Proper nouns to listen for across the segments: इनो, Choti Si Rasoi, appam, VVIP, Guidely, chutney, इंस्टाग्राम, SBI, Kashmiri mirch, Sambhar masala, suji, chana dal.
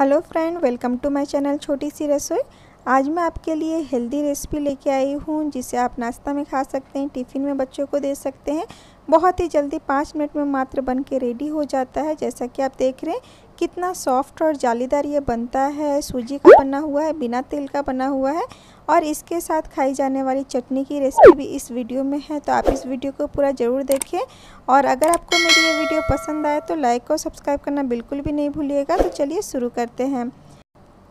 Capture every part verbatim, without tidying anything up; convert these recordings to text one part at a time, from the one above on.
Hello friend, welcome to my channel छोटी सी रसोई। आज मैं आपके लिए हेल्दी रेसिपी लेके आई हूँ जिसे आप नाश्ता में खा सकते हैं, टिफ़िन में बच्चों को दे सकते हैं। बहुत ही जल्दी पाँच मिनट में मात्र बन के रेडी हो जाता है। जैसा कि आप देख रहे हैं कितना सॉफ्ट और जालीदार ये बनता है। सूजी का बना हुआ है, बिना तेल का बना हुआ है। और इसके साथ खाई जाने वाली चटनी की रेसिपी भी इस वीडियो में है, तो आप इस वीडियो को पूरा ज़रूर देखें। और अगर आपको मेरी ये वीडियो पसंद आए तो लाइक और सब्सक्राइब करना बिल्कुल भी नहीं भूलिएगा। तो चलिए शुरू करते हैं।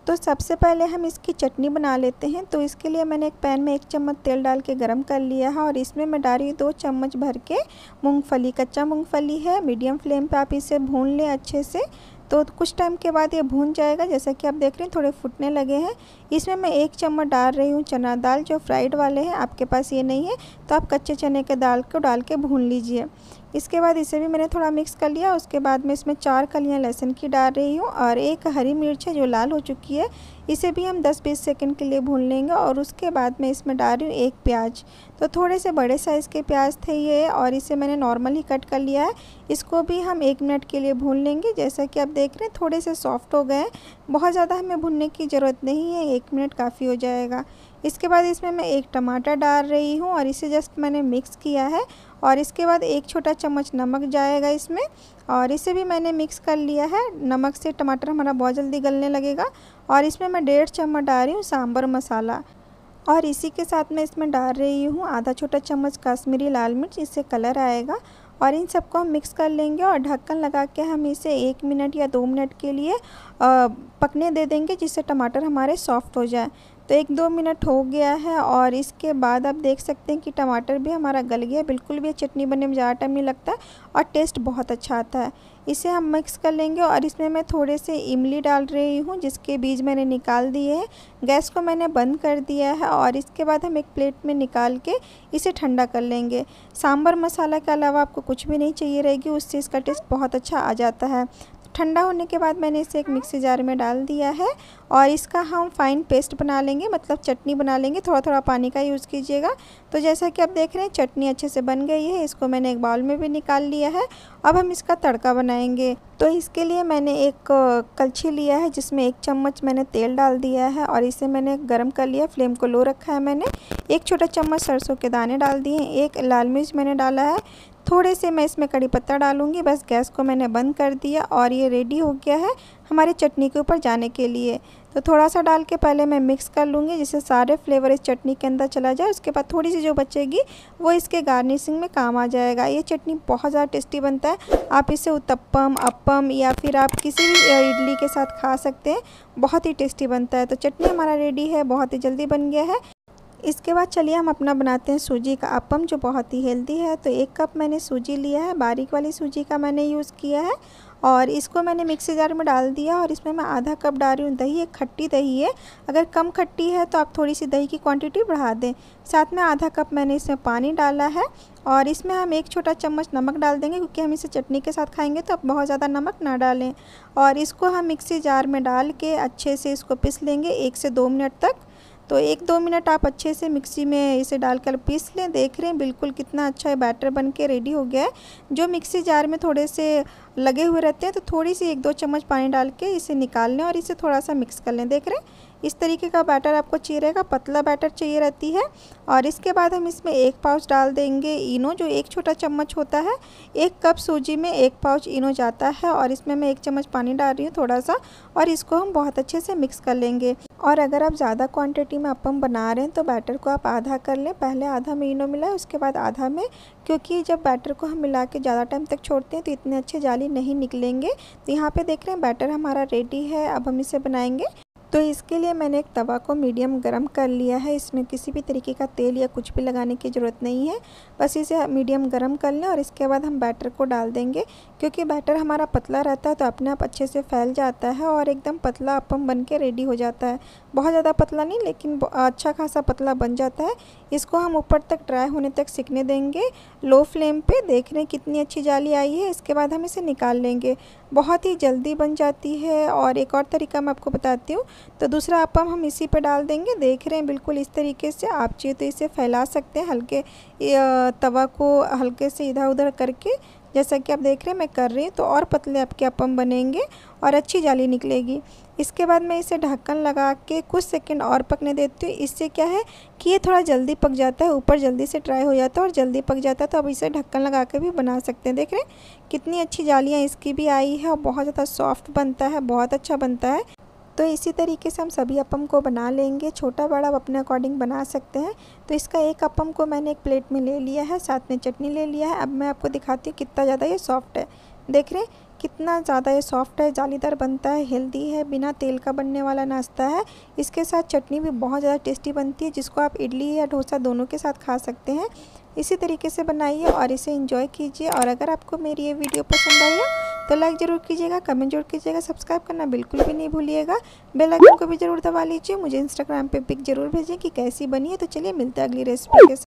तो सबसे पहले हम इसकी चटनी बना लेते हैं। तो इसके लिए मैंने एक पैन में एक चम्मच तेल डाल के गर्म कर लिया है और इसमें मैं डाल रही हूँ दो चम्मच भर के मूँगफली। कच्चा मूँगफली है, मीडियम फ्लेम पर आप इसे भून लें अच्छे से। तो कुछ टाइम के बाद ये भून जाएगा। जैसा कि आप देख रहे हैं थोड़े फूटने लगे हैं। इसमें मैं एक चम्मच डाल रही हूँ चना दाल, जो फ्राइड वाले हैं। आपके पास ये नहीं है तो आप कच्चे चने के दाल को डाल के भून लीजिए। इसके बाद इसे भी मैंने थोड़ा मिक्स कर लिया। उसके बाद मैं इसमें चार कलियाँ लहसुन की डाल रही हूँ और एक हरी मिर्च है जो लाल हो चुकी है, इसे भी हम दस बीस सेकंड के लिए भून लेंगे। और उसके बाद मैं इसमें डाल रही हूँ एक प्याज। तो थोड़े से बड़े साइज़ के प्याज थे ये और इसे मैंने नॉर्मली कट कर लिया है। इसको भी हम एक मिनट के लिए भून लेंगे। जैसा कि आप देख रहे हैं थोड़े से सॉफ्ट हो गए हैं, बहुत ज़्यादा हमें भूनने की ज़रूरत नहीं है, एक मिनट काफ़ी हो जाएगा। इसके बाद इसमें मैं एक टमाटर डाल रही हूँ और इसे जस्ट मैंने मिक्स किया है। और इसके बाद एक छोटा चम्मच नमक जाएगा इसमें और इसे भी मैंने मिक्स कर लिया है। नमक से टमाटर हमारा बहुत जल्दी गलने लगेगा। और इसमें मैं डेढ़ चम्मच डाल रही हूँ सांभर मसाला और इसी के साथ मैं इसमें डाल रही हूँ आधा छोटा चम्मच कश्मीरी लाल मिर्च, इससे कलर आएगा। और इन सबको हम मिक्स कर लेंगे और ढक्कन लगा के हम इसे एक मिनट या दो मिनट के लिए पकने दे देंगे, जिससे टमाटर हमारे सॉफ्ट हो जाए। तो एक दो मिनट हो गया है और इसके बाद आप देख सकते हैं कि टमाटर भी हमारा गल गया। बिल्कुल भी चटनी बनने में ज़्यादा टाइम नहीं लगता है और टेस्ट बहुत अच्छा आता है। इसे हम मिक्स कर लेंगे। और इसमें मैं थोड़े से इमली डाल रही हूँ जिसके बीज मैंने निकाल दिए हैं। गैस को मैंने बंद कर दिया है। और इसके बाद हम एक प्लेट में निकाल के इसे ठंडा कर लेंगे। सांभर मसाला के अलावा आपको कुछ भी नहीं चाहिए रहेगी, उससे इसका टेस्ट बहुत अच्छा आ जाता है। ठंडा होने के बाद मैंने इसे एक मिक्सी जार में डाल दिया है और इसका हम फाइन पेस्ट बना लेंगे, मतलब चटनी बना लेंगे। थोड़ा थोड़ा पानी का यूज़ कीजिएगा। तो जैसा कि आप देख रहे हैं चटनी अच्छे से बन गई है। इसको मैंने एक बाउल में भी निकाल लिया है। अब हम इसका तड़का बनाएंगे। तो इसके लिए मैंने एक कलछी लिया है जिसमें एक चम्मच मैंने तेल डाल दिया है और इसे मैंने गर्म कर लिया। फ्लेम को लो रखा है मैंने। एक छोटा चम्मच सरसों के दाने डाल दिए हैं, एक लाल मिर्च मैंने डाला है, थोड़े से मैं इसमें कड़ी पत्ता डालूंगी। बस गैस को मैंने बंद कर दिया और ये रेडी हो गया है हमारी चटनी के ऊपर जाने के लिए। तो थोड़ा सा डाल के पहले मैं मिक्स कर लूँगी जिससे सारे फ्लेवर इस चटनी के अंदर चला जाए। उसके बाद थोड़ी सी जो बचेगी वो इसके गार्निशिंग में काम आ जाएगा। ये चटनी बहुत ज़्यादा टेस्टी बनता है। आप इसे उत्तपम, अप्पम या फिर आप किसी भी इडली के साथ खा सकते हैं, बहुत ही टेस्टी बनता है। तो चटनी हमारा रेडी है, बहुत ही जल्दी बन गया है। इसके बाद चलिए हम अपना बनाते हैं सूजी का अपम, जो बहुत ही हेल्दी है। तो एक कप मैंने सूजी लिया है, बारीक वाली सूजी का मैंने यूज़ किया है और इसको मैंने मिक्सी जार में डाल दिया। और इसमें मैं आधा कप डाल रही हूँ दही, एक खट्टी दही है। अगर कम खट्टी है तो आप थोड़ी सी दही की क्वांटिटी बढ़ा दें। साथ में आधा कप मैंने इसमें पानी डाला है और इसमें हम एक छोटा चम्मच नमक डाल देंगे, क्योंकि हम इसे चटनी के साथ खाएंगे तो आप बहुत ज़्यादा नमक ना डालें। और इसको हम मिक्सी जार में डाल के अच्छे से इसको पीस लेंगे एक से दो मिनट तक। तो एक दो मिनट आप अच्छे से मिक्सी में इसे डालकर पीस लें। देख रहे हैं बिल्कुल कितना अच्छा बैटर बन के रेडी हो गया है। जो मिक्सी जार में थोड़े से लगे हुए रहते हैं तो थोड़ी सी एक दो चम्मच पानी डाल के इसे निकाल लें और इसे थोड़ा सा मिक्स कर लें। देख रहे हैं इस तरीके का बैटर आपको चाहिए रहेगा, पतला बैटर चाहिए रहती है। और इसके बाद हम इसमें एक पाउच डाल देंगे इनो, जो एक छोटा चम्मच होता है। एक कप सूजी में एक पाउच इनो जाता है। और इसमें मैं एक चम्मच पानी डाल रही हूँ थोड़ा सा और इसको हम बहुत अच्छे से मिक्स कर लेंगे। और अगर आप ज़्यादा क्वांटिटी में अपम बना रहे हैं तो बैटर को आप आधा कर लें। पहले आधा में इनो मिलाएं, उसके बाद आधा में, क्योंकि जब बैटर को हम मिला के ज़्यादा टाइम तक छोड़ते हैं तो इतने अच्छे जाली नहीं निकलेंगे। तो यहाँ पे देख रहे हैं बैटर हमारा रेडी है। अब हम इसे बनाएंगे। तो इसके लिए मैंने एक तवा को मीडियम गरम कर लिया है। इसमें किसी भी तरीके का तेल या कुछ भी लगाने की ज़रूरत नहीं है, बस इसे मीडियम गरम कर लें। और इसके बाद हम बैटर को डाल देंगे। क्योंकि बैटर हमारा पतला रहता है तो अपने आप अच्छे से फैल जाता है और एकदम पतला अपम बन के रेडी हो जाता है। बहुत ज़्यादा पतला नहीं, लेकिन अच्छा खासा पतला बन जाता है। इसको हम ऊपर तक ड्राई होने तक सिकने देंगे लो फ्लेम पर। देख रहे हैं कितनी अच्छी जाली आई है। इसके बाद हम इसे निकाल लेंगे, बहुत ही जल्दी बन जाती है। और एक और तरीका मैं आपको बताती हूँ। तो दूसरा अपम हम इसी पे डाल देंगे। देख रहे हैं बिल्कुल इस तरीके से। आप चाहिए तो इसे फैला सकते हैं, हल्के तवा को हल्के से इधर उधर करके। जैसा कि आप देख रहे हैं मैं कर रही हूँ, तो और पतले आपके अपम बनेंगे और अच्छी जाली निकलेगी। इसके बाद मैं इसे ढक्कन लगा के कुछ सेकंड और पकने देती हूँ। इससे क्या है कि ये थोड़ा जल्दी पक जाता है, ऊपर जल्दी से ट्राई हो जाता है और जल्दी पक जाता है। तो अब इसे ढक्कन लगा के भी बना सकते हैं। देख रहे हैं कितनी अच्छी जालियाँ इसकी भी आई है और बहुत ज़्यादा सॉफ्ट बनता है, बहुत अच्छा बनता है। तो इसी तरीके से हम सभी अपम को बना लेंगे, छोटा बड़ा आप अपने अकॉर्डिंग बना सकते हैं। तो इसका एक अपम को मैंने एक प्लेट में ले लिया है, साथ में चटनी ले लिया है। अब मैं आपको दिखाती हूँ कितना ज़्यादा ये सॉफ्ट है। देख रहे हैं कितना ज़्यादा ये सॉफ्ट है, जालीदार बनता है, हेल्दी है, बिना तेल का बनने वाला नाश्ता है। इसके साथ चटनी भी बहुत ज़्यादा टेस्टी बनती है, जिसको आप इडली या डोसा दोनों के साथ खा सकते हैं। इसी तरीके से बनाइए और इसे एंजॉय कीजिए। और अगर आपको मेरी ये वीडियो पसंद आई हो तो लाइक ज़रूर कीजिएगा, कमेंट जरूर कीजिएगा, सब्सक्राइब करना बिल्कुल भी नहीं भूलिएगा, बेल आइकन को भी ज़रूर दबा लीजिए। मुझे इंस्टाग्राम पर पिक जरूर भेजिए कि कैसी बनी है। तो चलिए मिलते हैं अगली रेसिपी के साथ।